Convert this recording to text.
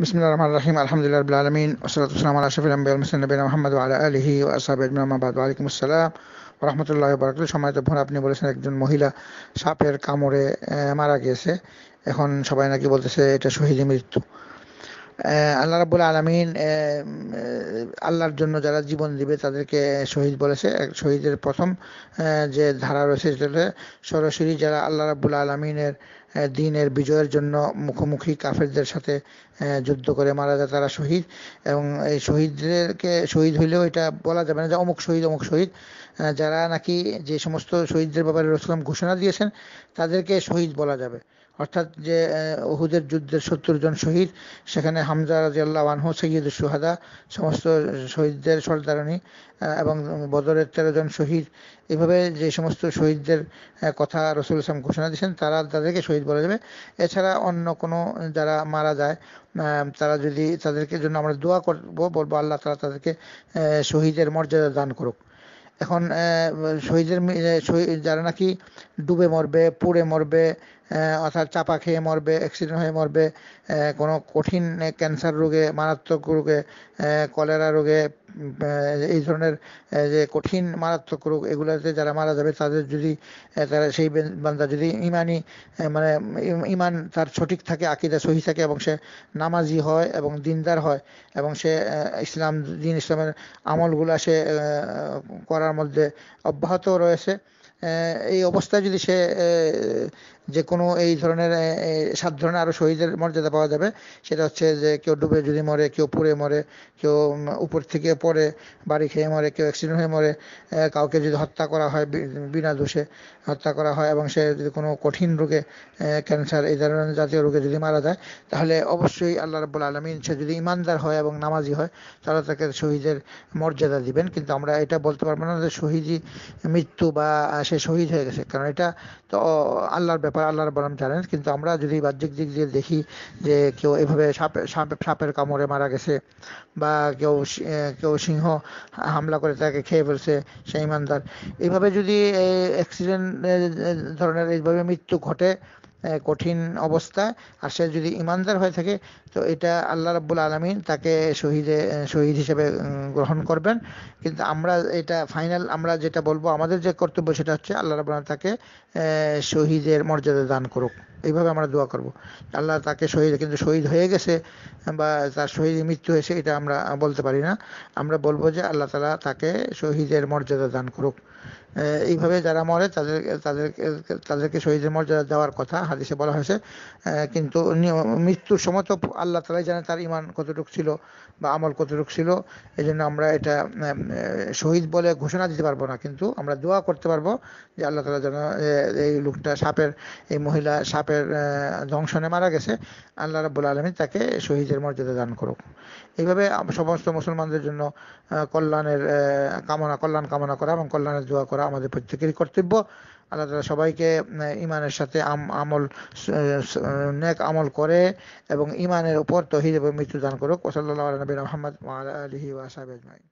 بسم الله الرحمن الرحيم. الحمد لله رب العالمين، والصلاة والسلام على أشرف الأنبياء والمرسلين نبينا محمد وعلى آله وأصحابه أجمعين، ما بعد। وعليكم السلام রহমত বরকত। সময় তো ফোন আপনি বলেছেন একজন মহিলা সাপের কামড়ে মারা গিয়েছে, এখন সবাই নাকি বলতেছে এটা শহীদের মৃত্যু। আল্লাহ রাব্বুল আলামিন আল্লাহর জন্য যারা জীবন দিবে তাদেরকে শহীদ বলেছে। শহীদের প্রথম যে ধারা রয়েছে সেটা সরাসরি যারা আল্লাহ রাব্বুল আলামিনের দ্বীনের বিজয়ের জন্য মুখোমুখি কাফেরদের সাথে যুদ্ধ করে মারা যায় তারা শহীদ। এবং এই শহীদদেরকে শহীদ হইলেও এটা বলা যাবে না যে অমুক শহীদ অমুক শহীদ। যারা নাকি যে সমস্ত শহীদদের ব্যাপারে রাসূল ঘোষণা দিয়েছেন তাদেরকে শহীদ বলা যাবে। অর্থাৎ যে উহুদের যুদ্ধের ৭০ জন শহীদ, সেখানে হামজা রাদিয়াল্লাহু আনহু সাইয়্যিদুশ শুহাদা, সমস্ত শহীদদের সর্দারণী, এবং বদরের ১৩ জন শহীদ। এভাবে যে সমস্ত শহীদদের কথা রাসূল ঘোষণা দিয়েছেন তাদেরকে শহীদ বলা যাবে। এছাড়া অন্য কোনো যারা মারা যায় তারা যদি তাদেরকে জন্য আমরা দোয়া করবো, বলবো আল্লাহ তাআলা তাদেরকে শহীদের মর্যাদা দান করুক। এখন শহীদের যারা নাকি ডুবে মরবে, পুড়ে মরবে, অর্থাৎ চাপা খেয়ে মরবে, অ্যাক্সিডেন্ট হয়ে মরবে, কোনো কঠিন ক্যান্সার রোগে, মারাত্মক রোগে, কলেরা রোগে, এই ধরনের যে কঠিন মারাত্মক রোগ এগুলোতে যারা মারা যাবে তাদের যদি তারা সেই বান্দা যদি ইমানই মানে ইমান তার সঠিক থাকে, আকীদা সহিহ থাকে, এবং সে নামাজি হয় এবং দিনদার হয় এবং সে ইসলামের আমলগুলা সে করার মধ্যে অব্যাহত রয়েছে, এই অবস্থায় যদি সে যে কোনো এই ধরনের 7 ধরনের আরো শহীদের মর্যাদা পাওয়া যাবে। সেটা হচ্ছে যে কেউ ডুবে যদি মরে, কেউ পুড়ে মরে, কেউ উপর থেকে পড়ে বাড়ি খেয়ে মরে, কেউ অ্যাক্সিডেন্ট হয়ে মরে, কাউকে যদি হত্যা করা হয় বিনা দোষে হত্যা করা হয়, এবং সে যদি কোনো কঠিন রোগে ক্যান্সার এই ধরনের জাতীয় রোগে যদি মারা যায়, তাহলে অবশ্যই আল্লাহ রাব্বুল আলামিন সে যদি ইমানদার হয় এবং নামাজি হয় তাহলে তাকে শহীদের মর্যাদা দিবেন। কিন্তু আমরা এটা বলতে পারবো না যে শহীদই মৃত্যু বা সে শহীদ হয়ে গেছে, কারণ এটা তো আল্লাহর ব্যাপার, আল্লাহর বরণ জানেন। কিন্তু আমরা যদি বাহ্যিক দিক দিয়ে দেখি যে কেউ এভাবে সাপের কামড়ে মারা গেছে, বা কেউ সিংহ হামলা করে তাকে খেয়ে ফেলছে সে ইমানদার, এইভাবে যদি অ্যাক্সিডেন্ট ধরনের এইভাবে মৃত্যু ঘটে কঠিন অবস্থায় আর সে যদি ইমানদার হয়ে থাকে, তো এটা আল্লাহ রাব্বুল আলামিন তাকে শহীদ হিসেবে গ্রহণ করবেন। কিন্তু আমরা এটা ফাইনাল আমরা যেটা বলবো আমাদের যে কর্তব্য সেটা হচ্ছে আল্লাহ রাব্বুল আলামিন তাকে শহীদের মর্যাদা দান করুক, এইভাবে আমরা দোয়া করব। আল্লাহ তাকে শহীদ কিন্তু শহীদ হয়ে গেছে বা তার শহীদ মৃত্যু হয়েছে এটা আমরা বলতে পারি না, আমরা বলবো যে আল্লাহ তাআলা তাকে শহীদের মর্যাদা দান করুক। এইভাবে যারা মরে তাদেরকে শহীদের মর্যাদা দেওয়ার কথা হাদিসে বলা হয়েছে। কিন্তু মৃত্যুর সময় তো আল্লাহ তাআলাই জানে তার ইমান কতটুকু ছিল বা আমল কতটুকু ছিল, এই জন্য আমরা এটা শহীদ বলে ঘোষণা দিতে পারবো না। কিন্তু আমরা দোয়া করতে পারবো যে আল্লাহ তাআলা যেন এই লোকটা এই মহিলা সাপের দংশনে মারা গেছে, আল্লাহ রাব্বুল আলামিন তাকে শহীদের মর্যাদা দান করুক। এইভাবে সমস্ত মুসলমানদের জন্য কল্যাণ কামনা করা এবং কল্যাণের দোয়া করা আমাদের প্রত্যেকেরই কর্তব্য। আল্লাহ তাআলা সবাইকে ইমানের সাথে আমল নেক আমল করে এবং ইমানের উপর তৌহিদ এবং মৃত্যু দান করুক। ওয়া সাল্লাল্লাহু আলা নবিনা মুহাম্মদ ওয়া আলা আলিহি ওয়া আসহাবিহি আজমাইন।